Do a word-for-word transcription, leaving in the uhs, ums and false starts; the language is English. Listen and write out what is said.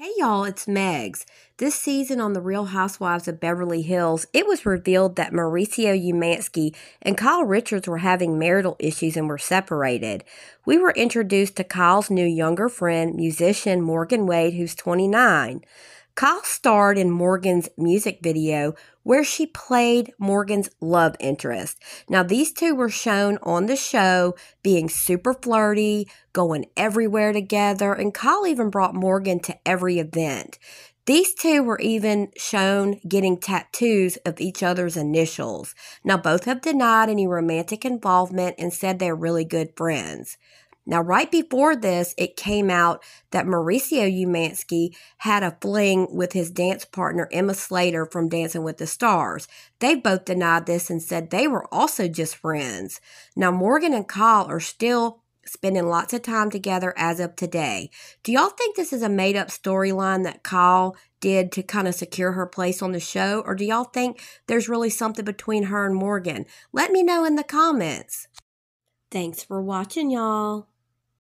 Hey y'all, it's Megs. This season on The Real Housewives of Beverly Hills, it was revealed that Mauricio Umansky and Kyle Richards were having marital issues and were separated. We were introduced to Kyle's new younger friend, musician Morgan Wade, who's twenty-nine. Kyle starred in Morgan's music video where she played Morgan's love interest. Now, these two were shown on the show being super flirty, going everywhere together, and Kyle even brought Morgan to every event. These two were even shown getting tattoos of each other's initials. Now, both have denied any romantic involvement and said they're really good friends. Now, right before this, it came out that Mauricio Umansky had a fling with his dance partner, Emma Slater, from Dancing with the Stars. They both denied this and said they were also just friends. Now, Morgan and Kyle are still spending lots of time together as of today. Do y'all think this is a made-up storyline that Kyle did to kind of secure her place on the show? Or do y'all think there's really something between her and Morgan? Let me know in the comments. Thanks for watching, y'all.